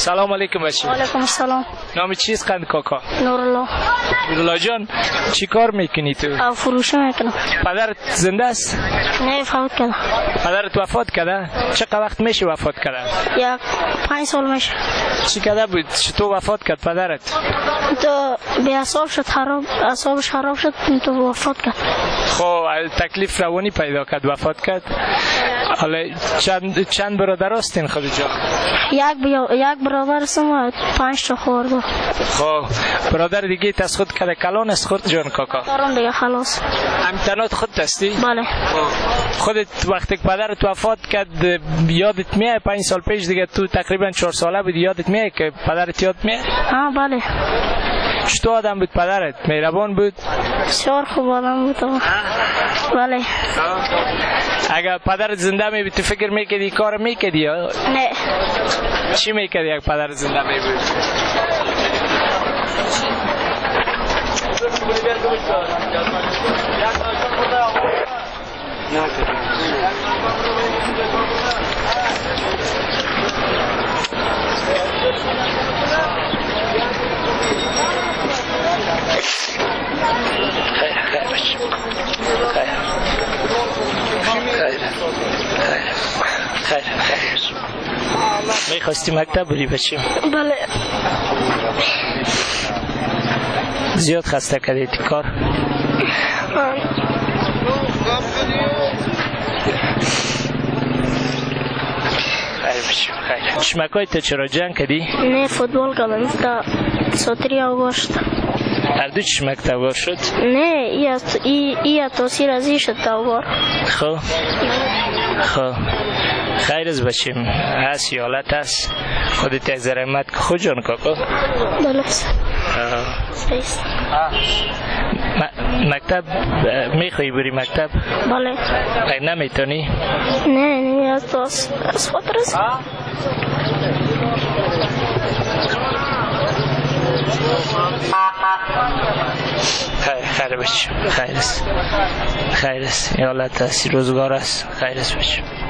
سلام علیکم بچه. علیکم السلام. نام چیست قند کاکا؟ نورالله. نورالله جان چی کار میکنی تو؟ فروشی میکنم. پدرت زنده است؟ نه فوت کرده. پدرت وفات کرده؟ چقدر وقت میشه وفات کرده؟ 5 سال میشه. چی کرده بود؟ چطور وفات کرد پدرت؟ تو به اعصاب شد خراب، اعصابش خراب شد تو وفات کرد. خب تکلیف روانی پیدا کرد وفات کرد. حالا چند برادر هستین خدیجه؟ یک برادر سم 5 تا خواهر بود. خب برادر دیگه تاس خود کرده کلان است خورد جان کاکا. کارون دیگه خلاص. امتنات خود هستی؟ بله. خودت وقتی پدرت وفات کرد یادت میاد 5 سال پیش دیگه تو تقریبا 4 ساله بودی یادت میاد که پدرت یاد میاد؟ ها بله. چطور آدم بود پدرت؟ مهربان بود؟ بسیار خوب آدم بود. بله. اگر پدرت زنده می بود تو فکر میکردی کار میکردی؟ نه. چی میکردی اگر پدرت زنده می بود؟ خیر میخواستی مکتب بری بچیم؟ بله. زیاد خسته کردید کار؟ چشمکای تا چرا جنگ کردی؟ نه فوتبال کردم تا ساتری آگاشت. هر دو چشمک تاوار شد؟ نه ای تاثیر ازی شد تاوار. خب خب خیر از بچیم هست یالت هست خودت یک زرمت که خود جان کاکا؟ بله سپیست مکتب میخوایی بری مکتب؟ بله. اگه نمیتونی؟ نه از خود رس خیر بچه خیر است خیر است یالت هستی روزگار است خیر است بچه